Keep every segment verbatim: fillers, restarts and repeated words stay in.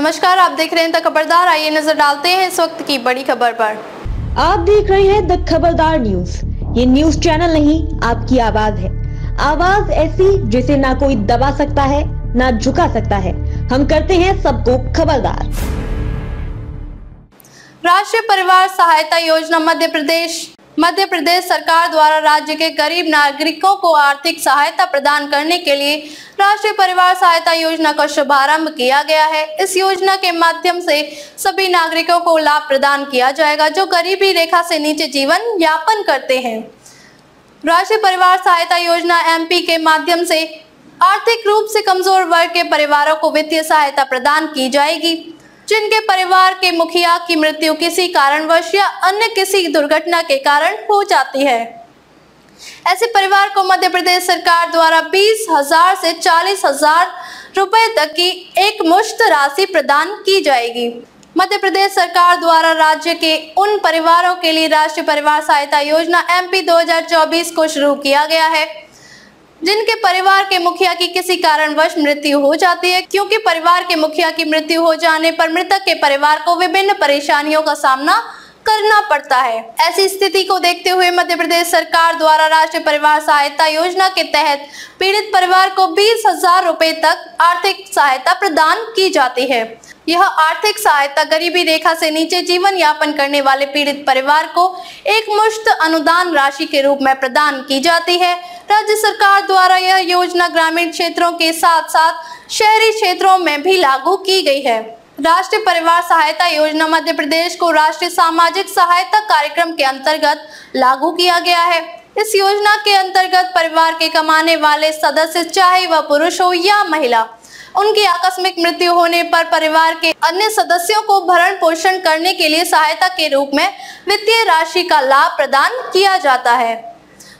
नमस्कार, आप देख रहे हैं द खबरदार। आइए नजर डालते हैं इस वक्त की बड़ी खबर पर। आप देख रहे हैं द खबरदार न्यूज। ये न्यूज चैनल नहीं, आपकी आवाज है। आवाज ऐसी जिसे ना कोई दबा सकता है ना झुका सकता है। हम करते हैं सबको खबरदार। राष्ट्रीय परिवार सहायता योजना मध्य प्रदेश। मध्य प्रदेश सरकार द्वारा राज्य के गरीब नागरिकों को आर्थिक सहायता प्रदान करने के लिए राष्ट्रीय परिवार सहायता योजना का शुभारंभ किया गया है। इस योजना के माध्यम से सभी नागरिकों को लाभ प्रदान किया जाएगा जो गरीबी रेखा से नीचे जीवन यापन करते हैं। राष्ट्रीय परिवार सहायता योजना एमपी के माध्यम से आर्थिक रूप से कमजोर वर्ग के परिवारों को वित्तीय सहायता प्रदान की जाएगी, जिनके परिवार के मुखिया की मृत्यु किसी कारणवश या अन्य किसी दुर्घटना के कारण हो जाती है। ऐसे परिवार को मध्य प्रदेश सरकार द्वारा बीस हजार से चालीस हजार रुपए तक की एकमुश्त राशि प्रदान की जाएगी। मध्य प्रदेश सरकार द्वारा राज्य के उन परिवारों के लिए राष्ट्रीय परिवार सहायता योजना एमपी दो हजार चौबीस को शुरू किया गया है जिनके परिवार के मुखिया की किसी कारणवश मृत्यु हो जाती है, क्योंकि परिवार के मुखिया की मृत्यु हो जाने पर मृतक के परिवार को विभिन्न परेशानियों का सामना करना पड़ता है। ऐसी स्थिति को देखते हुए मध्य प्रदेश सरकार द्वारा राष्ट्रीय परिवार सहायता योजना के तहत पीड़ित परिवार को बीस हजार रुपए तक आर्थिक सहायता प्रदान की जाती है। यह आर्थिक सहायता गरीबी रेखा से नीचे जीवन यापन करने वाले पीड़ित परिवार को एकमुश्त अनुदान राशि के रूप में प्रदान की जाती है। राज्य सरकार द्वारा यह योजना ग्रामीण क्षेत्रों के साथ साथ शहरी क्षेत्रों में भी लागू की गई है। राष्ट्रीय परिवार सहायता योजना मध्य प्रदेश को राष्ट्रीय सामाजिक सहायता कार्यक्रम के अंतर्गत लागू किया गया है। इस योजना के अंतर्गत परिवार के कमाने वाले सदस्य, चाहे वह पुरुष हो या महिला, उनकी आकस्मिक मृत्यु होने पर परिवार के अन्य सदस्यों को भरण पोषण करने के लिए सहायता के रूप में वित्तीय राशि का लाभ प्रदान किया जाता है।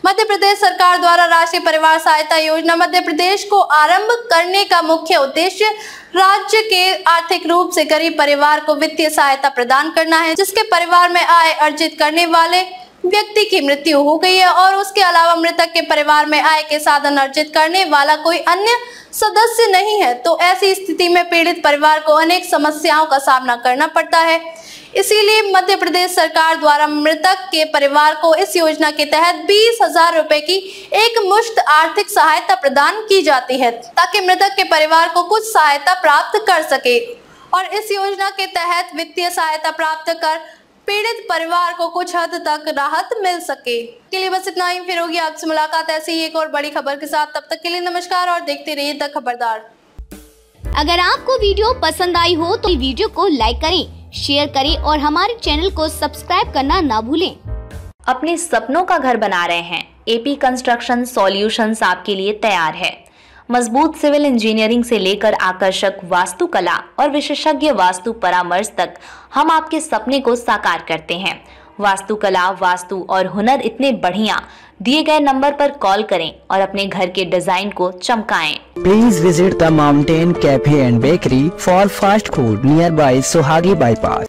मध्य प्रदेश सरकार द्वारा राष्ट्रीय परिवार सहायता योजना मध्य प्रदेश को आरंभ करने का मुख्य उद्देश्य राज्य के आर्थिक रूप से गरीब परिवार को वित्तीय सहायता प्रदान करना है, जिसके परिवार में आय अर्जित करने वाले व्यक्ति की मृत्यु हो गई है और उसके अलावा मृतक के परिवार में आय के साधन अर्जित करने वाला कोई अन्य सदस्य नहीं है। तो ऐसी स्थिति में पीड़ित परिवार को अनेक समस्याओं का सामना करना पड़ता है। इसीलिए मध्य प्रदेश सरकार द्वारा मृतक के परिवार को इस योजना के तहत बीस हजार रुपए की एक मुश्त आर्थिक सहायता प्रदान की जाती है ताकि मृतक के परिवार को कुछ सहायता प्राप्त कर सके और इस योजना के तहत वित्तीय सहायता प्राप्त कर पीड़ित परिवार को कुछ हद तक राहत मिल सके। के लिए बस इतना ही। फिर होगी आपसे मुलाकात ऐसी ही एक और बड़ी खबर के साथ। तब तक के लिए नमस्कार और देखते रहिए द खबरदार। अगर आपको वीडियो पसंद आई हो तो वीडियो को लाइक करें, शेयर करें और हमारे चैनल को सब्सक्राइब करना ना भूलें। अपने सपनों का घर बना रहे हैं? एपी कंस्ट्रक्शन सॉल्यूंस आपके लिए तैयार है। मजबूत सिविल इंजीनियरिंग से लेकर आकर्षक वास्तुकला और विशेषज्ञ वास्तु परामर्श तक हम आपके सपने को साकार करते हैं। वास्तुकला, वास्तु और हुनर इतने बढ़िया। दिए गए नंबर पर कॉल करें और अपने घर के डिजाइन को चमकाएं। Please visit the mountain cafe and bakery for fast food nearby Sohagi bypass.